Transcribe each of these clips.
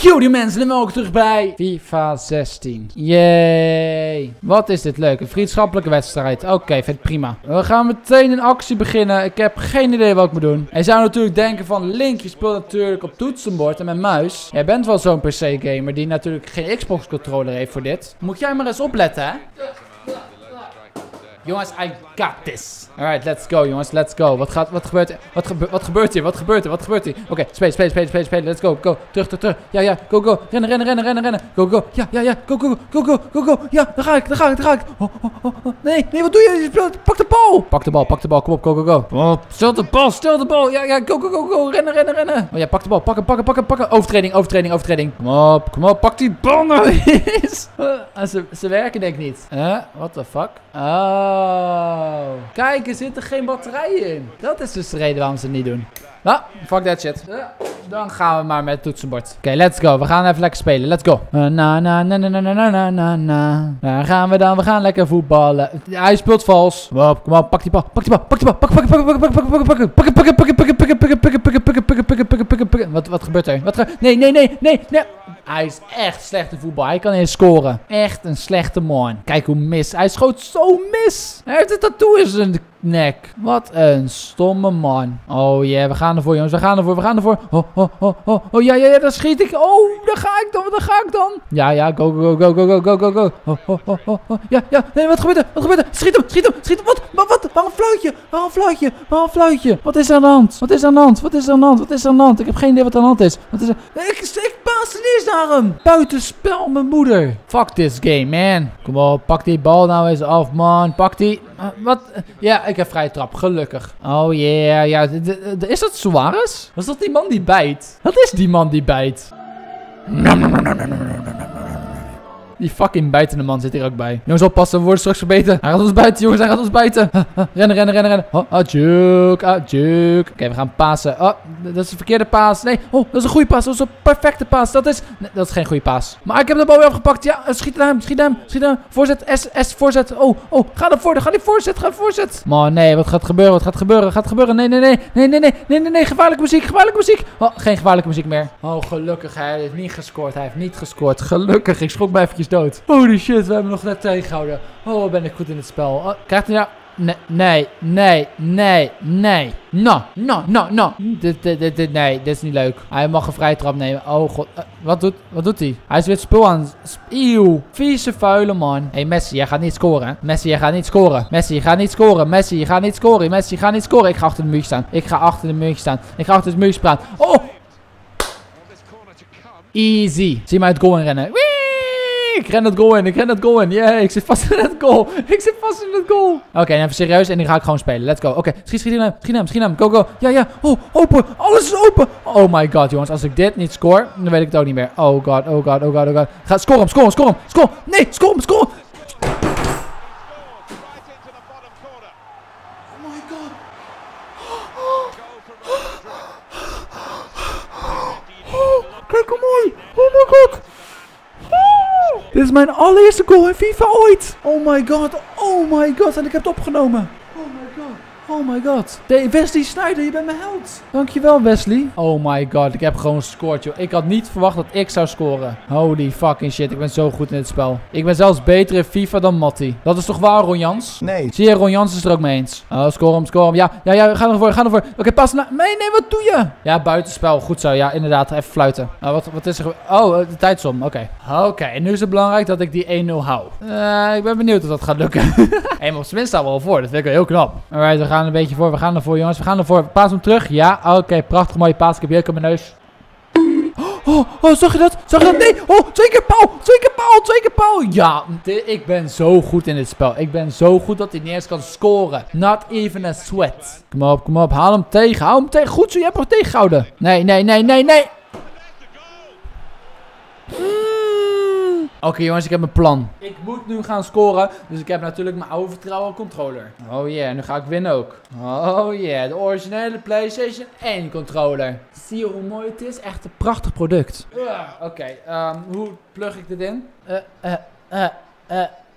Yo die mensen, dan welkom terug bij FIFA 16. Yay. Wat is dit leuk, een vriendschappelijke wedstrijd. Oké, vet, prima. We gaan meteen een actie beginnen. Ik heb geen idee wat ik moet doen. En zou natuurlijk denken van Link, je speelt natuurlijk op toetsenbord en met muis. Jij bent wel zo'n PC gamer die natuurlijk geen Xbox controller heeft voor dit. Moet jij maar eens opletten, hè? Jongens, I got this. Alright, let's go, jongens, let's go. Wat gebeurt hier? Oké, spelen, let's go, go. Terug. Ja, go, go. Rennen. Go. Ja, go. Ja, daar ga ik. Oh. Nee, wat doe je? Pak de bal, kom op, go. Oh, stil de bal. Ja, go. Rennen. Oh ja, pak de bal, pakken. Overtreding. Kom op, pak die bal nou eens. Ze werken denk ik niet. What the fuck? Oh. Kijk, er zit er geen batterij in. Dat is dus de reden waarom ze het niet doen. Ah, fuck that shit. Dan gaan we maar met het toetsenbord. Oké, let's go. We gaan even lekker spelen. Let's go. Na. Daar gaan we dan. We gaan lekker voetballen. Hij speelt vals. Kom op, pak die bal. Pak. Wat gebeurt er? Nee. Hij is echt slecht in voetbal. Hij kan niet scoren. Echt een slechte man. Kijk hoe mis. Hij schoot zo mis. Hij heeft een tattoo in zijn nek. Wat een stomme man. Oh yeah, we gaan ervoor, jongens. We gaan ervoor. Oh. Ja, daar schiet ik. Oh, daar ga ik dan. Ja, go. Oh. Ja. Nee, wat gebeurt er? Schiet hem. Wat? Waarom fluitje? Wat is aan de hand? Ik heb geen idee wat aan de hand is. Ik paas niet naar hem. Buitenspel, mijn moeder. Fuck this game, man. Kom op, pak die bal nou eens af, man. Pak die... wat? Ja, ik heb vrije trap, gelukkig. Oh yeah, ja. Is dat Suarez? Was dat die man die bijt? Wat is die man die bijt? Die fucking bijtende man zit hier ook bij. Jongens, oppassen, we worden straks gebeten. Hij gaat ons bijten, jongens, hij gaat ons bijten. Rennen. Juke. Oké, we gaan pasen. Oh, dat is een verkeerde paas. Nee, oh, dat is een goede paas. Dat is een perfecte paas. Nee, dat is geen goede paas. Maar ik heb de bal weer afgepakt. Ja, schiet naar hem. Voorzet, S, voorzet. Oh, ga naar voorzet. Man, nee, wat gaat gebeuren? Nee. Gevaarlijke muziek. Oh, geen gevaarlijke muziek meer. Oh, gelukkig, hij heeft niet gescoord. Gelukkig, ik schrok mij eventjes dood. Holy shit, we hebben nog net tegengehouden. Oh, ben ik goed in het spel. Oh, krijgt hij nou... Nee. No. Dit, nee, dit is niet leuk. Hij mag een vrije trap nemen. Oh god. Wat doet hij? Hij is weer het spul aan. Eeuw. Vieze vuile man. Hé, hey, Messi, jij gaat niet scoren. Messi, je gaat niet scoren. Ik ga achter de muur staan. Ik ga achter het muur staan. Oh! Easy. Zie mij het goal inrennen. Wee! Ik ren dat goal in. Yeah, ik zit vast in dat goal. Oké, even serieus. En die ga ik gewoon spelen. Let's go. Oké, schiet hem. Go. Ja. Oh, open. Alles is open. Oh my god, jongens. Als ik dit niet score, dan weet ik het ook niet meer. Oh god. Ga, score hem. Nee, score hem. Dit is mijn allereerste goal in FIFA ooit. Oh my god. En ik heb het opgenomen. Oh my god. Wesley Sneijder, je bent mijn held. Dankjewel, Wesley. Oh my god, ik heb gewoon gescoord, joh. Ik had niet verwacht dat ik zou scoren. Holy fucking shit, ik ben zo goed in dit spel. Ik ben zelfs beter in FIFA dan Matty. Dat is toch waar, Ron Jans? Nee. Zie je, Ron Jans is er ook mee eens. Oh, score hem. Ja, ga ervoor. Oké, pas naar... Nee, wat doe je? Ja, buitenspel. Goed zo, ja, inderdaad. Even fluiten. Wat is er... Oh, de tijdsom. Oké, en nu is het belangrijk dat ik die 1-0 hou. Ik ben benieuwd of dat gaat lukken. Hey, maar op zijn minst staan we al voor. Dat vind ik wel heel knap. Alright, we gaan een beetje voor. We gaan ervoor. Paas hem terug. Ja, oké. Prachtig mooie paas. Ik heb jeuk in mijn neus. Oh, zag je dat? Nee. Oh, twee keer paal. Ja, ik ben zo goed in dit spel. Ik ben zo goed dat hij niet eens kan scoren. Not even a sweat. Kom op. Haal hem tegen. Goed zo, je hebt hem tegengehouden. Nee. Oké, jongens, ik heb een plan. Ik moet nu gaan scoren, dus ik heb natuurlijk mijn oude vertrouwen controller. Oh yeah, nu ga ik winnen ook. Oh yeah, de originele PlayStation 1 controller. Zie je hoe mooi het is? Echt een prachtig product. Oké, hoe plug ik dit in?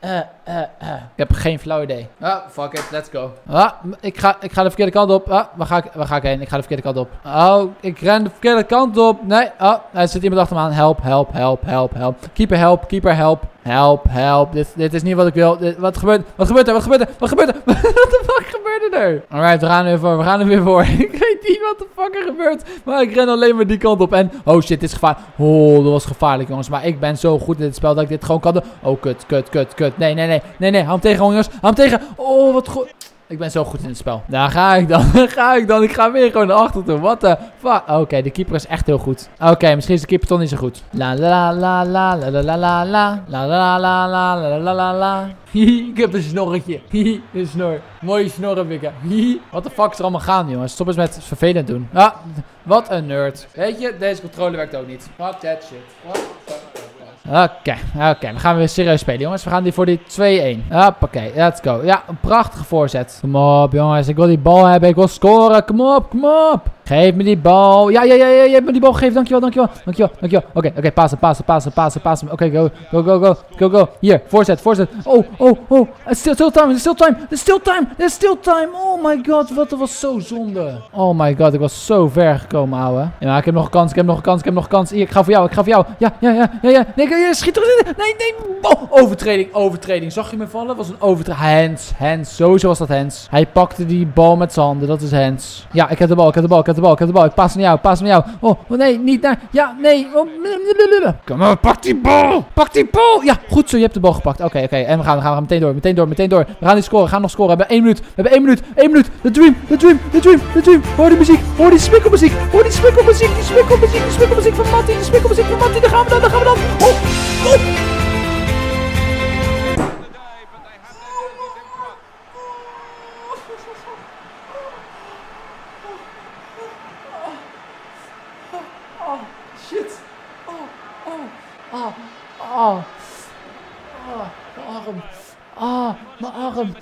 Ik heb geen flauw idee. Ah, fuck it, let's go. Ah, ik ga de verkeerde kant op. Ah, waar ga ik heen? Ik ga de verkeerde kant op. Oh, ik ren de verkeerde kant op. Nee, ah, er zit iemand achter me aan. Help, help, help, help, help. Keeper, help, keeper, help. Help, help. Dit is niet wat ik wil. Wat gebeurt? Wat gebeurt er? Wat gebeurt er? Wat gebeurt er? Wat de fuck gebeurde er? Alright, we gaan er weer voor. We gaan er weer voor. Ik weet niet wat de fuck er gebeurt. Maar ik ren alleen maar die kant op. En oh shit, dit is gevaarlijk. Oh, dat was gevaarlijk, jongens. Maar ik ben zo goed in dit spel dat ik dit gewoon kan doen. Oh, kut, kut, kut, kut. Nee, nee, nee. Nee, nee. Hou hem tegen, jongens. Hou hem tegen. Oh, wat goed. Ik ben zo goed in het spel. Daar ga ik dan. Daar ga ik dan. Ik ga weer gewoon naar achter toe. What the fuck? Oké, de keeper is echt heel goed. Oké, misschien is de keeper toch niet zo goed. La la la la la la la la la la la la la la la la. Ik heb een snorretje. Een snor. Mooie snorren, bikken. Wat de fuck is er allemaal gaan, jongens? Stop eens met vervelend doen. Ah, wat een nerd. Weet je, deze controle werkt ook niet. Fuck that shit. What the fuck? Oké, we gaan weer serieus spelen, jongens. We gaan die voor die 2-1. Hoppakee, let's go. Ja, een prachtige voorzet. Kom op, jongens. Ik wil die bal hebben. Ik wil scoren. Kom op, kom op. Geef me die bal. Ja, ja, ja, ja. Je hebt me die bal gegeven. Dankjewel, dankjewel. Dankjewel, dankjewel. Oké, passen, passen, passen, passen, passen. Oké, go, go, go, go, go, go. Hier, voorzet, voorzet. Oh, oh, oh. Still time, still time, still time, still time. Oh my god, wat, dat was zo zonde. Oh my god, ik was zo ver gekomen, ouwe. Ja, ik heb nog een kans, ik heb nog een kans, ik heb nog een kans. Hier, ik ga voor jou, ik ga voor jou. Ja, ja, ja, ja, ja. Nee, schiet erin. Nee, nee. Oh, overtreding, overtreding. Zag je me vallen? Was een overtreding. Hands, hands. Sowieso was dat hands. Hij pakte die bal met zijn handen. Dat is hands. Ja, ik heb de bal, ik heb de bal, ik heb de bal, ik heb de bal. Ik pas naar jou, pas naar jou. Oh, nee, niet naar. Ja, nee. Kom op, pak die bal. Pak die bal. Ja, goed zo. Je hebt de bal gepakt. Oké. En we gaan meteen door, meteen door, meteen door. We gaan niet scoren, we gaan nog scoren. We hebben 1 minuut. We hebben 1 minuut, 1 minuut. The dream, the dream, the dream, the dream. Hoor die muziek, hoor die smikkelmuziek. Hoor die smikkelmuziek, die smikkelmuziek, die smikkelmuziek van Matty, die smikkelmuziek van Matty. Daar gaan we dan, daar gaan we dan. Oh. Oh, shit. Oh, oh, oh, oh, arm. Ah, mijn arm.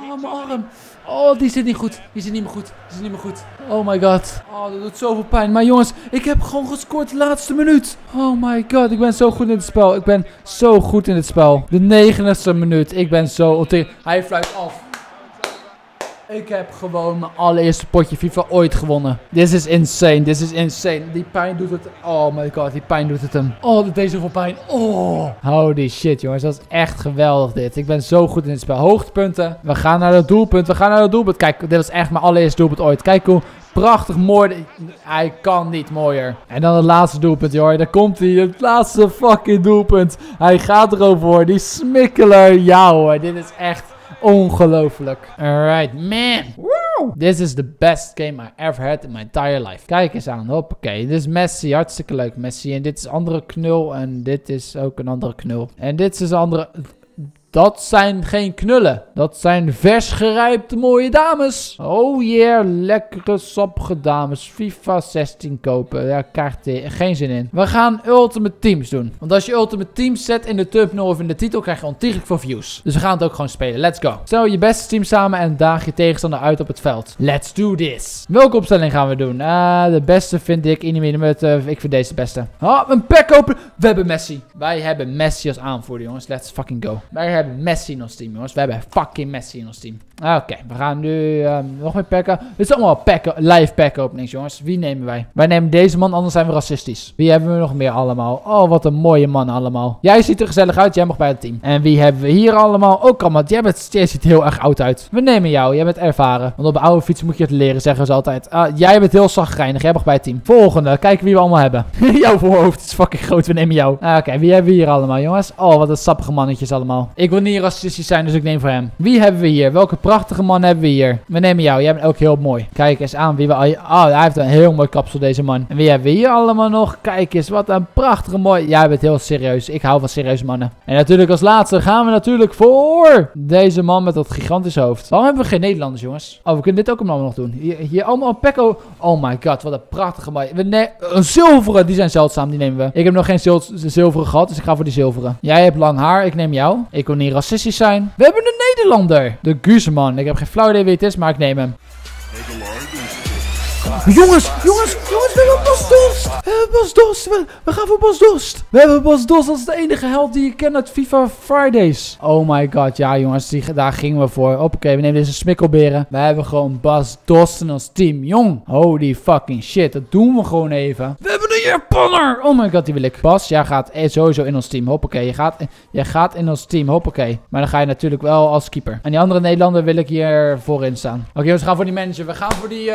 Oh, mijn arm. Oh, die zit niet goed. Die zit niet meer goed. Die zit niet meer goed. Oh my god. Oh, dat doet zoveel pijn. Maar jongens, ik heb gewoon gescoord de laatste minuut. Oh my god, ik ben zo goed in dit spel. Ik ben zo goed in dit spel. De 90ste minuut. Ik ben zo Hij fluit af. Ik heb gewoon mijn allereerste potje FIFA ooit gewonnen. This is insane. This is insane. Die pijn doet het. Oh my god. Die pijn doet het hem. Oh, dat deed zoveel pijn. Oh. Holy shit, jongens. Dat is echt geweldig dit. Ik ben zo goed in dit spel. Hoogtepunten. We gaan naar het doelpunt. We gaan naar het doelpunt. Kijk, dit was echt mijn allereerste doelpunt ooit. Kijk hoe prachtig mooi. Hij kan niet mooier. En dan het laatste doelpunt, joh. Daar komt hij. Het laatste fucking doelpunt. Hij gaat erover, hoor. Die smikkeler. Ja, hoor. Dit is echt... ongelooflijk. Alright, man. Wow. This is the best game I ever had in my entire life. Kijk eens aan. Hoppakee. Dit is Messi. Hartstikke leuk, Messi. En dit is een andere knul. En dit is ook een andere knul. En dit is een andere... Dat zijn geen knullen. Dat zijn versgerijpte mooie dames. Oh yeah, lekkere sappige dames. FIFA 16 kopen. Daar krijgt hij geen zin in. We gaan Ultimate Teams doen. Want als je Ultimate Teams zet in de thumbnail of in de titel, krijg je ontiegelijk veel views. Dus we gaan het ook gewoon spelen. Let's go. Stel je beste team samen en daag je tegenstander uit op het veld. Let's do this. Welke opstelling gaan we doen? De beste vind ik. Ik vind deze de beste. Oh, een pack open. We hebben Messi. Wij hebben Messi als aanvoerder, jongens. Let's fucking go. We hebben Messi in ons team, jongens. We hebben fucking Messi in ons team. Oké, we gaan nu nog meer packen. Dit is allemaal live pack openings, jongens. Wie nemen wij? Wij nemen deze man, anders zijn we racistisch. Wie hebben we nog meer allemaal? Oh, wat een mooie man allemaal. Jij ziet er gezellig uit. Jij mag bij het team. En wie hebben we hier allemaal? Ook allemaal. Jij ziet heel erg oud uit. We nemen jou. Jij bent ervaren. Want op een oude fiets moet je het leren, zeggen ze altijd. Jij bent heel zagrijnig. Jij mag bij het team. Volgende. Kijken wie we allemaal hebben. Jouw voorhoofd is fucking groot. We nemen jou. Oké, wie hebben we hier allemaal, jongens? Oh, wat een sappige mannetjes allemaal. Ik wil niet racistisch zijn, dus ik neem voor hem. Wie hebben we hier? Welke prachtige man hebben we hier? We nemen jou. Jij bent ook heel mooi. Kijk eens aan wie we... Oh, hij heeft een heel mooi kapsel, deze man. En wie hebben we hier allemaal nog? Kijk eens, wat een prachtige mooi... Jij bent heel serieus. Ik hou van serieuze mannen. En natuurlijk als laatste gaan we natuurlijk voor... deze man met dat gigantische hoofd. Waarom hebben we geen Nederlanders, jongens? Oh, we kunnen dit ook allemaal nog doen. Hier allemaal een pekko. Oh my god, wat een prachtige man. Een zilveren. Die zijn zeldzaam, die nemen we. Ik heb nog geen zilveren gehad, dus ik ga voor die zilveren. Jij hebt lang haar, ik neem jou. Ik wil niet racistisch zijn. We hebben een Nederlander. De Guzeman. Ik heb geen flauw idee wie het is, maar ik neem hem. Jongens, we hebben Bas Dost. We gaan voor Bas Dost. We hebben Bas Dost als de enige held die je kent uit FIFA Fridays. Oh my god, ja jongens, daar gingen we voor. Oké, we nemen deze smikkelberen. We hebben gewoon Bas Dost in ons team, jong. Holy fucking shit, dat doen we gewoon even. We hebben de Japanner. Oh my god, die wil ik. Bas, jij gaat sowieso in ons team. Hoppakee, jij gaat in ons team. Hoppakee. Maar dan ga je natuurlijk wel als keeper. En die andere Nederlander wil ik hier voorin staan. Oké, jongens, we gaan voor die manager. We gaan voor die...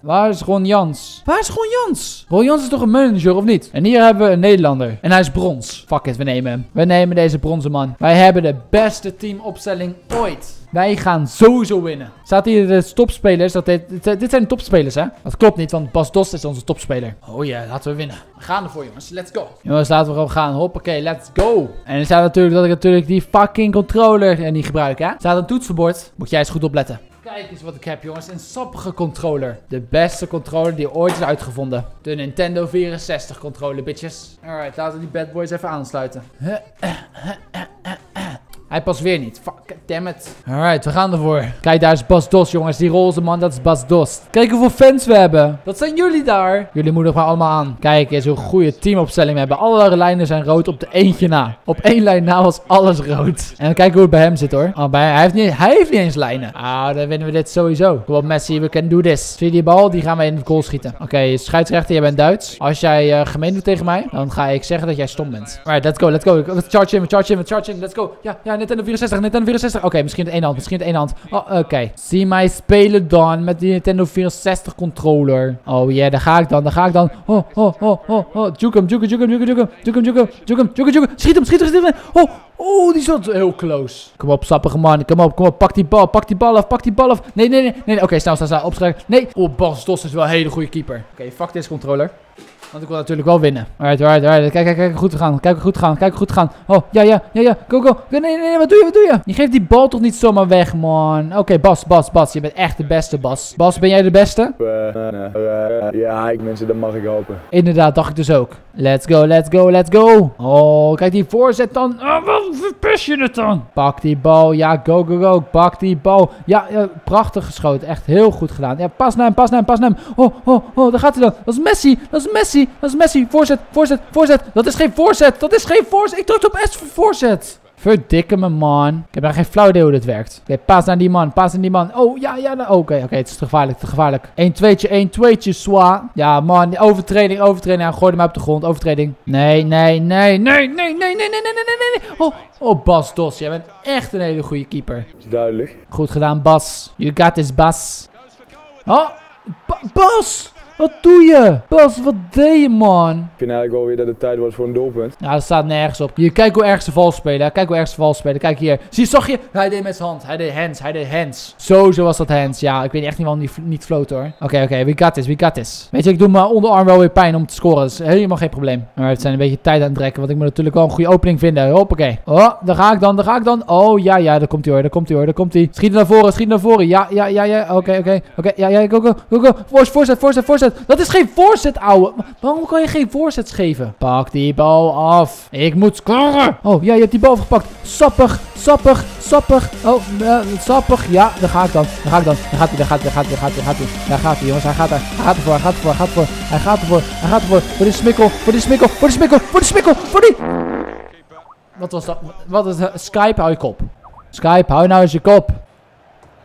waar is Ron Jans? Waar is Ron Jans? Ron Jans is toch een manager, of niet? En hier hebben we een Nederlander. En hij is brons. Fuck it, we nemen hem. We nemen deze bronzen man. Wij hebben de beste teamopstelling ooit. Wij gaan sowieso winnen. Staat hier de topspelers? Dit zijn de topspelers, hè? Dat klopt niet, want Bas Dost is onze topspeler. Oh ja, laten we winnen. We gaan ervoor, jongens. Let's go. Jongens, laten we gewoon gaan. Hoppakee, let's go. En er staat natuurlijk dat ik die fucking controller niet gebruik, hè? Er staat een toetsenbord. Moet jij eens goed opletten. Kijk eens wat ik heb, jongens. Een sappige controller. De beste controller die ooit is uitgevonden. De Nintendo 64 controller, bitches. Alright, laten we die bad boys even aansluiten. Hij past weer niet. Fuck, damn it. Alright, we gaan ervoor. Kijk, daar is Bas Dost, jongens. Die roze man, dat is Bas Dost. Kijk hoeveel fans we hebben. Dat zijn jullie daar. Jullie moedigen maar allemaal aan. Kijk eens hoe goede teamopstelling we hebben. Alle lijnen zijn rood op de eentje na. Op één lijn na was alles rood. En kijk hoe het bij hem zit, hoor. Oh, hij heeft niet eens lijnen. Ah, dan winnen we dit sowieso. Kom op, Messi, we can do this. Zie je die bal? Die gaan wij in het goal schieten. Oké, scheidsrechter, jij bent Duits. Als jij gemeen doet tegen mij, dan ga ik zeggen dat jij stom bent. Alright, let's go, let's go. Charge him, let's go. Ja. Nintendo 64. Oké, misschien het ene hand. Oh, oké. Zie mij spelen dan met die Nintendo 64 controller. Oh yeah, daar ga ik dan. Oh. Juke hem. Schiet hem. Oh, die zat heel close. Kom op, sappige man. Kom op. Pak die bal af. Nee. Oké, snel. Opschrijven. Nee. Oh, Bas Dost is wel een hele goede keeper. Oké, fuck deze controller. Want ik wil natuurlijk wel winnen. Alright. Kijk hoe goed we gaan. Oh, ja. Go. Nee, wat doe je? Je geeft die bal toch niet zomaar weg, man. Oké, Bas. Je bent echt de beste, Bas. Bas, ben jij de beste? Ja, mensen, dat mag ik hopen. Inderdaad, dacht ik dus ook. Let's go. Oh, kijk die voorzet dan. Oh, wat verpis je het dan? Pak die bal. Ja, go. Pak die bal. Ja, prachtig geschoten. Echt heel goed gedaan. Ja, pas naar hem. Oh, daar gaat hij dan. Dat is Messi. Voorzet. Dat is geen voorzet. Ik druk op S voor voorzet. Verdikke me, man. Ik heb daar geen flauw idee hoe dit werkt. Oké, paas naar die man. Oh, ja. Oké, het is te gevaarlijk. 1-2'tje, zwa. Ja, man, overtreding. Gooi hem op de grond, overtreding. Nee. Oh, Bas Dost, jij bent echt een hele goede keeper. Duidelijk. Goed gedaan, Bas. You got this, Bas. Oh, Bas! Wat doe je? Bas, wat deed je, man? Ik vind eigenlijk wel weer dat het tijd was voor een doelpunt. Ja, dat staat nergens op. Hier, kijk hoe erg ze vals spelen. Kijk hier. Zag je? Hij deed met zijn hand. Hij deed hands. Zo was dat hands. Ja, ik weet echt niet waarom die niet floot, hoor. Oké. We got this. Weet je, ik doe mijn onderarm wel weer pijn om te scoren. Dat is helemaal geen probleem. Maar we zijn een beetje tijd aan het trekken. Want ik moet natuurlijk wel een goede opening vinden. Hoppakee. Oh, daar ga ik dan. Oh, ja. Daar komt hij. Schiet naar voren. Ja. Oké. Ja, go. Voorzet. Dat is geen voorzet, ouwe. Waarom kan je geen voorzet geven? Pak die bal af. Ik moet scoren. Oh, ja, je hebt die bal afgepakt. Sappig. Oh, sappig. Ja, daar ga ik dan. Daar gaat hij, jongens. Hij gaat ervoor. Voor die smikkel. Wat was dat? Wat is dat? Skype, hou je kop. Skype, hou nou eens je kop.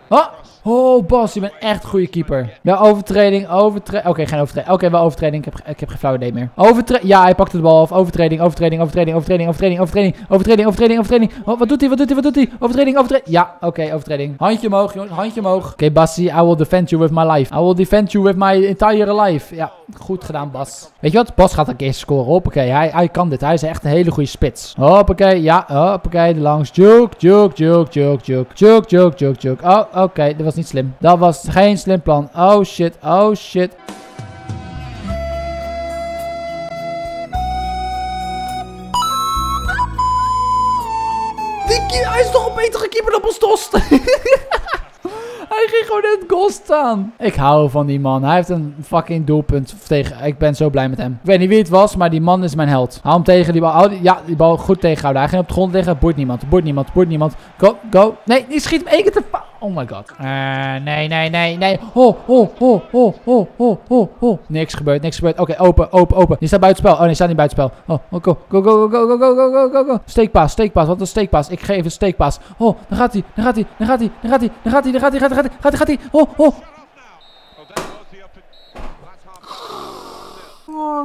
Oh. Oh, Bas, je bent echt een goede keeper. Ja, overtreding. Oké, geen overtreding. Oké, wel overtreding. Ik heb geen flauw idee meer. Ja, hij pakte de bal af. Overtreding. Oh, wat doet hij? Overtreding. Ja, oké, overtreding. Handje omhoog, jongens. Oké, Bassie, I will defend you with my life. I will defend you with my entire life. Ja, goed gedaan, Bas. Weet je wat? Bas gaat een keer scoren. Hoppakee, hij kan dit. Hij is echt een hele goede spits. Hoppakee, ja. Hoppakee, langs. Juke. Oh, oké, dat was niet slim. Dat was geen slim plan. Oh shit. Hij is toch een betere keeper dan Bas Dost. Hij ging gewoon in het goal staan. Ik hou van die man. Hij heeft een fucking doelpunt tegen. Ik ben zo blij met hem. Ik weet niet wie het was, maar die man is mijn held. Hou hem tegen die bal. Ja, die bal goed tegenhouden. Hij ging op de grond liggen. Boeit niemand. Go. Nee, schiet hem één keer te. Oh my god. Nee. Oh. Niks gebeurd. Oké, open. Die staat buitenspel. Oh nee, staat niet buitenspel. Oh, go. Steekpaas. Wat een steekpaas. Ik geef een steekpaas. Oh, daar gaat hij. Oh.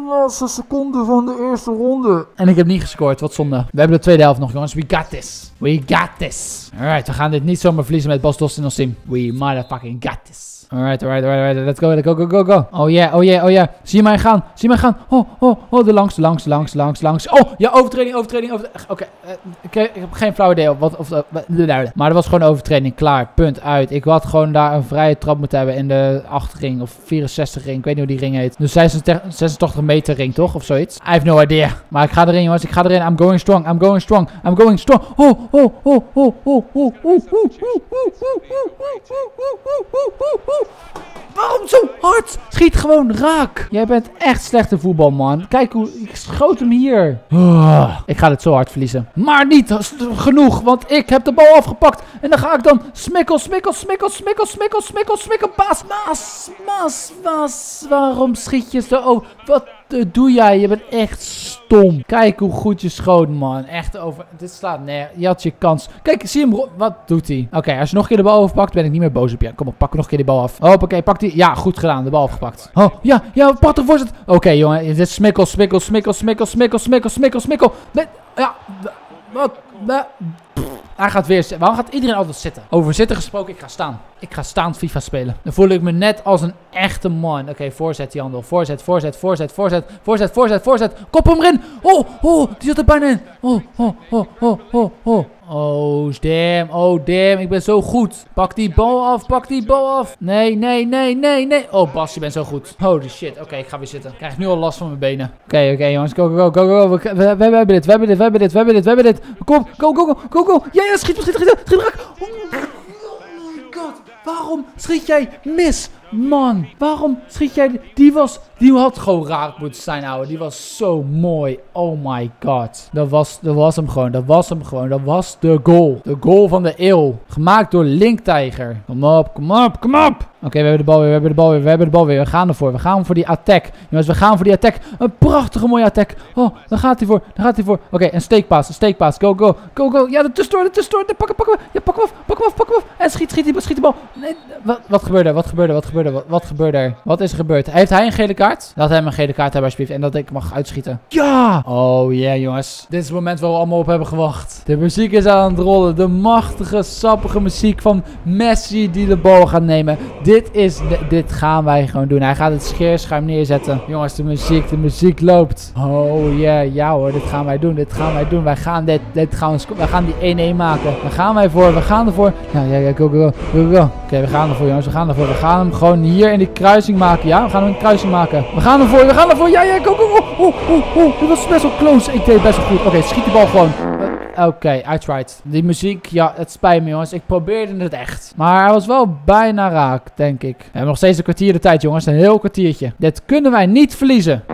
Laatste seconde van de eerste ronde. En ik heb niet gescoord, wat zonde. We hebben de tweede helft nog, jongens. We got this. Alright, we gaan dit niet zomaar verliezen met Bas Dost in ons team. We motherfucking got this. Alright. Let's go. Oh yeah. Zie mij gaan. Oh, de langs. Oh, ja, overtreding. Oké, ik heb geen flauw idee op wat. Maar dat was gewoon overtreding. Klaar, punt, uit. Ik had gewoon daar een vrije trap moeten hebben in de 8 ring of 64 ring. Ik weet niet hoe die ring heet. Dus 86 meter ring, toch? Of zoiets. I have no idea. Maar ik ga erin, jongens. I'm going strong. Oh. Waarom zo hard? Schiet gewoon raak. Jij bent echt slechte voetbal, man. Kijk hoe... Ik schoot hem hier. Ik ga dit zo hard verliezen. Maar niet genoeg, want ik heb de bal afgepakt. En dan ga ik dan... Smikkel. Maas. Waarom schiet je zo... Oh, wat doe jij? Je bent echt stom. Kijk hoe goed je schoot, man. Echt over... Dit slaat neer. Je had je kans. Kijk, zie hem... Wat doet hij? Oké, als je nog een keer de bal overpakt, ben ik niet meer boos op je. Kom op, pak nog een keer die bal af. Hoppakee, pak die... Ja, goed gedaan. De bal afgepakt. Oh, ja, prachtig voorzet. Oké, jongen. Dit is smikkel. Ja, wat... Hij gaat weer zitten. Waarom gaat iedereen altijd zitten? Over zitten gesproken, ik ga staan. Ik ga staand FIFA spelen. Dan voel ik me net als een echte man. Oké, voorzet die handel. Voorzet. Kop hem erin. Oh, die zat er bijna in. Oh. Oh, damn. Ik ben zo goed. Pak die bal af. Nee. Oh, Bas, je bent zo goed. Holy shit. Oké, ik ga weer zitten. Ik krijg nu al last van mijn benen. Oké, jongens. Go. We hebben dit. Kom, go. Ja, schiet raak. Waarom schiet jij mis? Man, waarom schiet jij... Die had gewoon raak moeten zijn, ouwe. Die was zo mooi. Oh my god. Dat was hem gewoon. Dat was de goal. De goal van de eeuw. Gemaakt door Linktijger. Kom op. Oké, we hebben de bal weer. We gaan voor die attack. Jongens, we gaan voor die attack. Een prachtige mooie attack. Oh, daar gaat hij voor. Oké, een steekpaas. Go. Ja, de tussendoor. Pakken we. Ja, pak hem af. En schiet die bal. Nee, wat gebeurde er? Wat is er gebeurd? Heeft hij een gele kaart? Laat hem een gele kaart hebben, alsjeblieft. En dat ik mag uitschieten. Ja! Oh yeah, jongens. Dit is het moment waar we allemaal op hebben gewacht. De muziek is aan het rollen. De machtige, sappige muziek van Messi die de bal gaat nemen. Dit gaan wij gewoon doen. Hij gaat het scheerschuim neerzetten. Jongens, de muziek loopt. Oh yeah, ja hoor. Dit gaan wij doen. Wij gaan die 1-1 maken. We gaan ervoor. Ja, go. Oké, we gaan ervoor, jongens. We gaan hem gewoon hier in die kruising maken. Ja, we gaan ervoor. Ja, go. Oh, dit was best wel close. Ik deed best wel goed. Oké, schiet die bal gewoon. Oké, I tried. Die muziek, ja, het spijt me, jongens. Ik probeerde het echt. Maar hij was wel bijna raak, denk ik. We hebben nog steeds een kwartier de tijd, jongens. Een heel kwartiertje. Dit kunnen wij niet verliezen.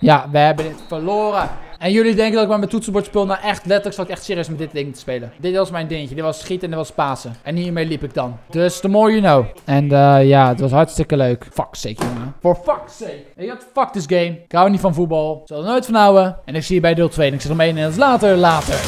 Ja, we hebben dit verloren. En jullie denken dat ik met mijn toetsenbord speel? Nou echt, letterlijk zat ik echt serieus met dit ding te spelen. Dit was mijn dingetje. Dit was schieten en dit was pasen. En hiermee liep ik dan. Dus the more you know. En ja, het was hartstikke leuk. Fuck's sake, jongen. For fuck's sake. Ik had fuck this game. Ik hou niet van voetbal. Ik zal er nooit van houden. En ik zie je bij deel 2. En ik zeg om 1 en dat is later.